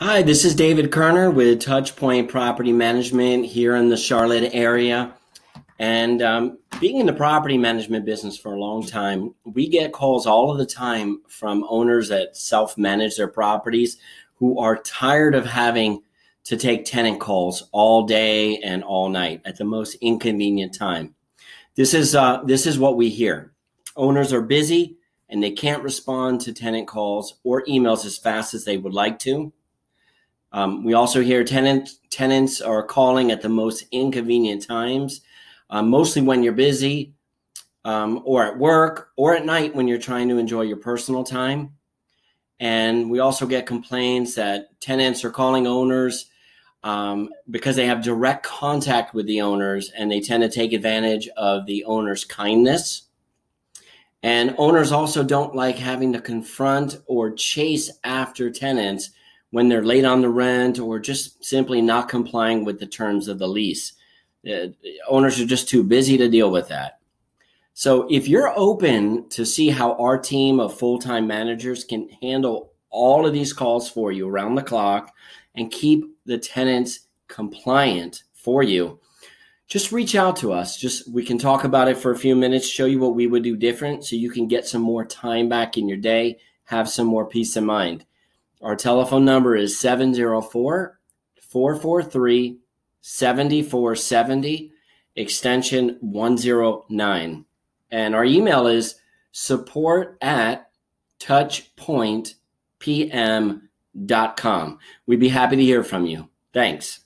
Hi, this is David Kerner with Touchpoint Property Management here in the Charlotte area. And being in the property management business for a long time, we get calls all of the time from owners that self-manage their properties who are tired of having to take tenant calls all day and all night at the most inconvenient time. This is what we hear. Owners are busy and they can't respond to tenant calls or emails as fast as they would like to. We also hear tenants are calling at the most inconvenient times, mostly when you're busy or at work or at night when you're trying to enjoy your personal time. And we also get complaints that tenants are calling owners because they have direct contact with the owners and they tend to take advantage of the owner's kindness. And owners also don't like having to confront or chase after tenants when they're late on the rent or just simply not complying with the terms of the lease. Owners are just too busy to deal with that. So if you're open to see how our team of full-time managers can handle all of these calls for you around the clock and keep the tenants compliant for you, just reach out to us. We can talk about it for a few minutes, show you what we would do different so you can get some more time back in your day, have some more peace of mind. Our telephone number is 704-443-7470, extension 109. And our email is support@touchpointpm.com. We'd be happy to hear from you. Thanks.